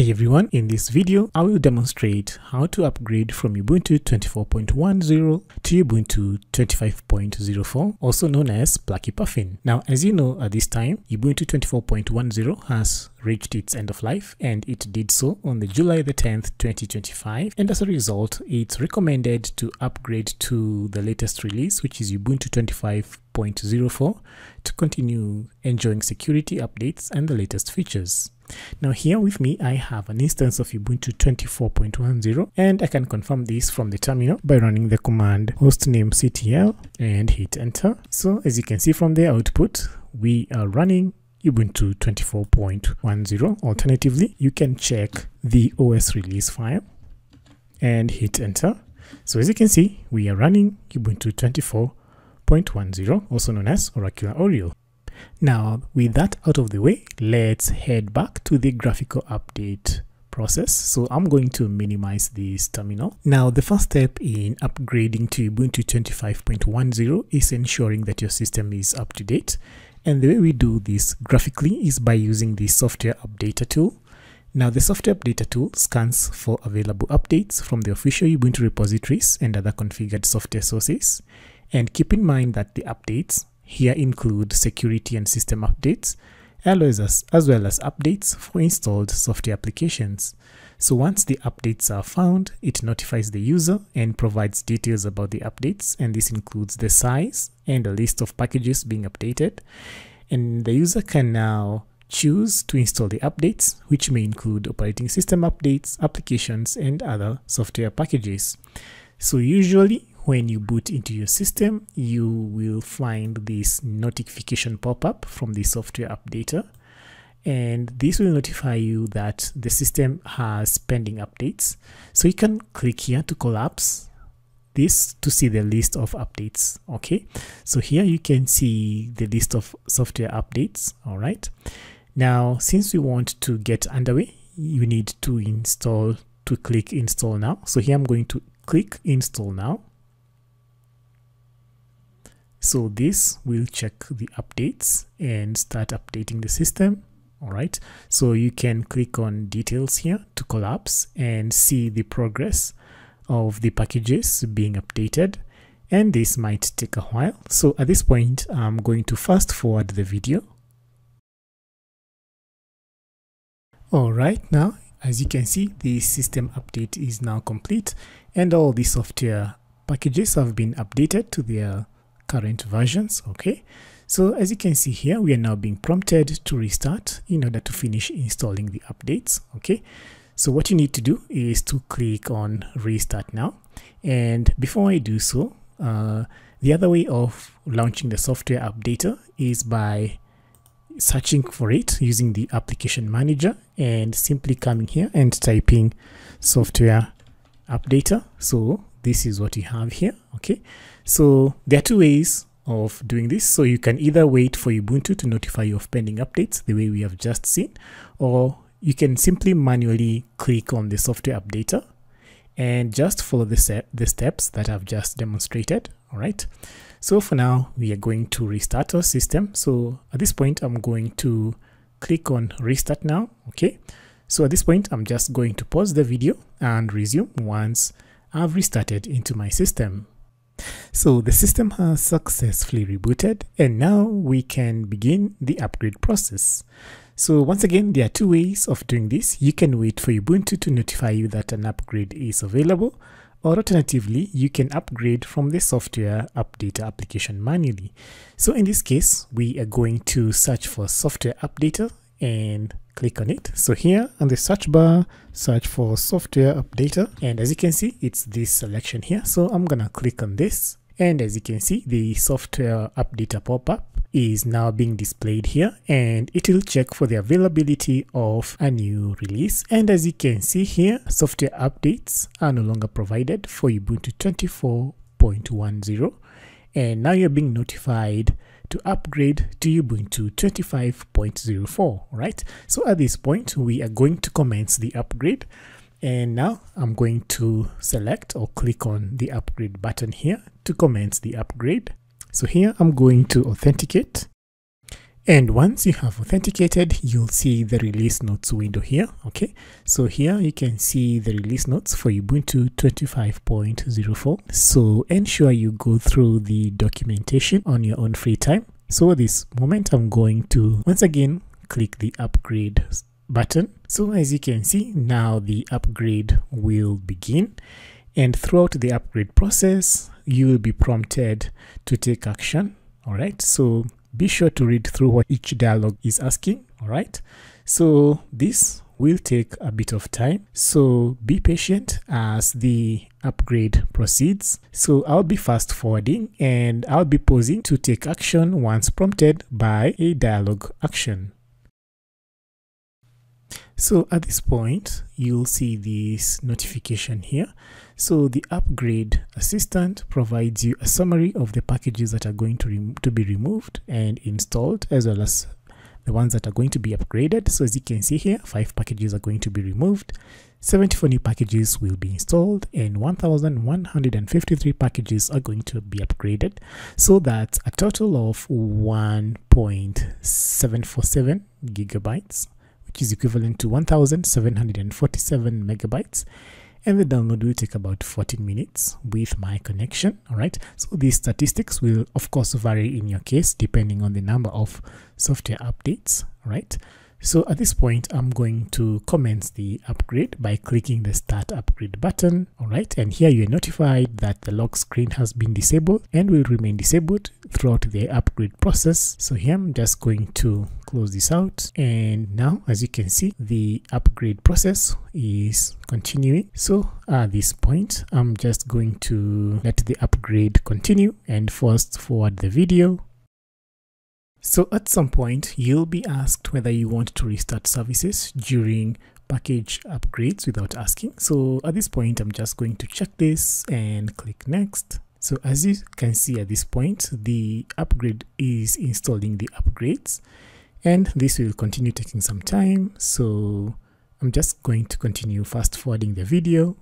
Hey everyone, in this video I will demonstrate how to upgrade from Ubuntu 24.10 to Ubuntu 25.04, also known as Plucky Puffin. Now, as you know, at this time Ubuntu 24.10 has reached its end of life, and it did so on the July the 10th 2025, and as a result it's recommended to upgrade to the latest release, which is Ubuntu 25.04, to continue enjoying security updates and the latest features. Now here with me I have an instance of Ubuntu 24.10, and I can confirm this from the terminal by running the command hostnamectl and hit enter. So as you can see from the output, we are running Ubuntu 24.10. Alternatively, you can check the OS release file and hit enter. So as you can see, we are running Ubuntu 24.10, also known as Oracular Oriole. Now, with that out of the way, let's head back to the graphical update process. So I'm going to minimize this terminal. Now, the first step in upgrading to Ubuntu 25.10 is ensuring that your system is up to date. And the way we do this graphically is by using the Software Updater tool. Now, the Software Updater tool scans for available updates from the official Ubuntu repositories and other configured software sources. And keep in mind that the updates here include security and system updates, as well as updates for installed software applications. So once the updates are found, it notifies the user and provides details about the updates, and this includes the size and a list of packages being updated. And the user can now choose to install the updates, which may include operating system updates, applications, and other software packages. So usually, when you boot into your system, you will find this notification pop-up from the Software Updater, and this will notify you that the system has pending updates. So you can click here to collapse this to see the list of updates. Okay, so here you can see the list of software updates. All right, now since we want to get underway, you need to click install now. So here I'm going to click install now. So this will check the updates and start updating the system. All right, so you can click on details here to collapse and see the progress of the packages being updated, and this might take a while. So at this point, I'm going to fast forward the video. All right, now as you can see, the system update is now complete, and all the software packages have been updated to their current versions. Okay, so as you can see here, we are now being prompted to restart in order to finish installing the updates. Okay, so what you need to do is to click on restart now, and before I do so, the other way of launching the Software Updater is by searching for it using the application manager and simply coming here and typing Software Updater. So this is what you have here. Okay, so there are two ways of doing this. So you can either wait for Ubuntu to notify you of pending updates the way we have just seen, or you can simply manually click on the Software Updater and just follow the steps that I've just demonstrated. All right, so for now we are going to restart our system. So at this point, I'm going to click on restart now. Okay, so at this point, I'm just going to pause the video and resume once I've restarted into my system. So the system has successfully rebooted, and now we can begin the upgrade process. So once again, there are two ways of doing this. You can wait for Ubuntu to notify you that an upgrade is available, or alternatively, you can upgrade from the Software Updater application manually. So in this case, we are going to search for Software Updater and click on it. So here on the search bar, search for Software Updater, and as you can see, it's this selection here. So I'm gonna click on this, and as you can see, the Software Updater pop-up is now being displayed here, and it will check for the availability of a new release. And as you can see here, software updates are no longer provided for Ubuntu 24.10, and now you're being notified to upgrade to Ubuntu 25.04, right? So at this point, we are going to commence the upgrade, and now I'm going to select or click on the upgrade button here to commence the upgrade. So here I'm going to authenticate, And once you have authenticated, you'll see the release notes window here. Okay, so here you can see the release notes for Ubuntu 25.04. So ensure you go through the documentation on your own free time. So at this moment, I'm going to once again click the upgrade button. So as you can see, now the upgrade will begin. And throughout the upgrade process, you will be prompted to take action. All right, so be sure to read through what each dialogue is asking, all right? So this will take a bit of time, so be patient as the upgrade proceeds. So I'll be fast forwarding and I'll be pausing to take action once prompted by a dialogue action. So at this point, you'll see this notification here. So the upgrade assistant provides you a summary of the packages that are going to be removed and installed, as well as the ones that are going to be upgraded. So as you can see here, 5 packages are going to be removed, 74 new packages will be installed, and 1,153 packages are going to be upgraded. So that's a total of 1.747 gigabytes. Which is equivalent to 1,747 megabytes, and the download will take about 14 minutes with my connection. All right, so these statistics will of course vary in your case depending on the number of software updates. All right, so at this point I'm going to commence the upgrade by clicking the start upgrade button. All right, and here you're notified that the lock screen has been disabled and will remain disabled throughout the upgrade process. So here I'm just going to close this out, and now as you can see the upgrade process is continuing. So at this point I'm just going to let the upgrade continue and fast forward the video. So at some point you'll be asked whether you want to restart services during package upgrades without asking. So at this point I'm just going to check this and click next. So as you can see at this point the upgrade is installing the upgrades, and this will continue taking some time, so I'm just going to continue fast forwarding the video.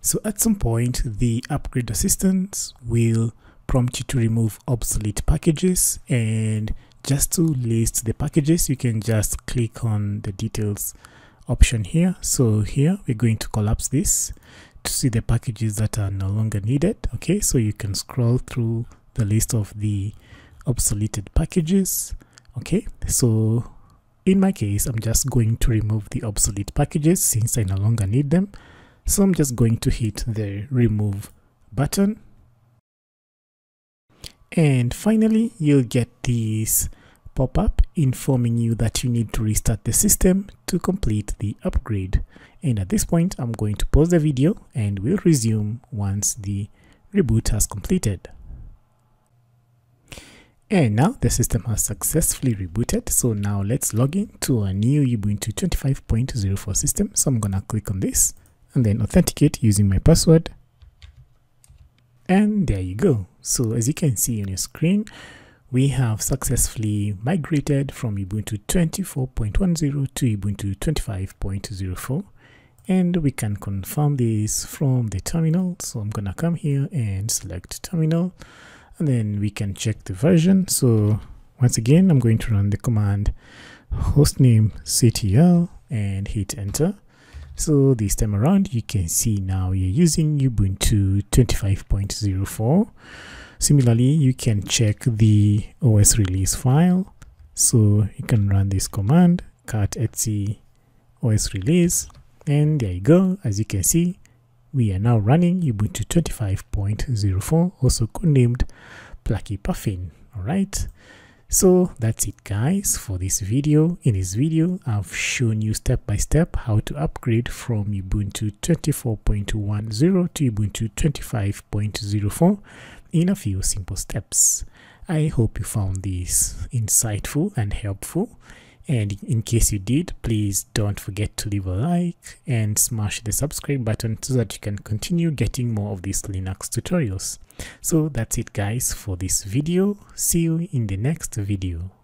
So at some point the upgrade assistant will prompt you to remove obsolete packages, and just to list the packages you can just click on the details option here. So here we're going to collapse this to see the packages that are no longer needed. Okay, so you can scroll through the list of the obsoleted packages. Okay, so in my case I'm just going to remove the obsolete packages since I no longer need them, so I'm just going to hit the remove button. And finally you'll get this pop-up informing you that you need to restart the system to complete the upgrade, and at this point I'm going to pause the video and we'll resume once the reboot has completed. And now the system has successfully rebooted. So now let's log in to a new Ubuntu 25.04 system. So I'm gonna click on this and then authenticate using my password. And there you go. So as you can see on your screen, we have successfully migrated from Ubuntu 24.10 to Ubuntu 25.04. And we can confirm this from the terminal. So I'm gonna come here and select terminal. And then we can check the version. So once again, I'm going to run the command hostnamectl and hit enter. So this time around, you can see now you're using Ubuntu 25.04. Similarly, you can check the OS release file. So you can run this command cat etc OS release. And there you go. As you can see, we are now running Ubuntu 25.04, also codenamed Plucky Puffin. Alright, so that's it guys for this video. In this video, I've shown you step by step how to upgrade from Ubuntu 24.10 to Ubuntu 25.04 in a few simple steps. I hope you found this insightful and helpful. And in case you did, please don't forget to leave a like and smash the subscribe button so that you can continue getting more of these Linux tutorials. So that's it guys for this video. See you in the next video.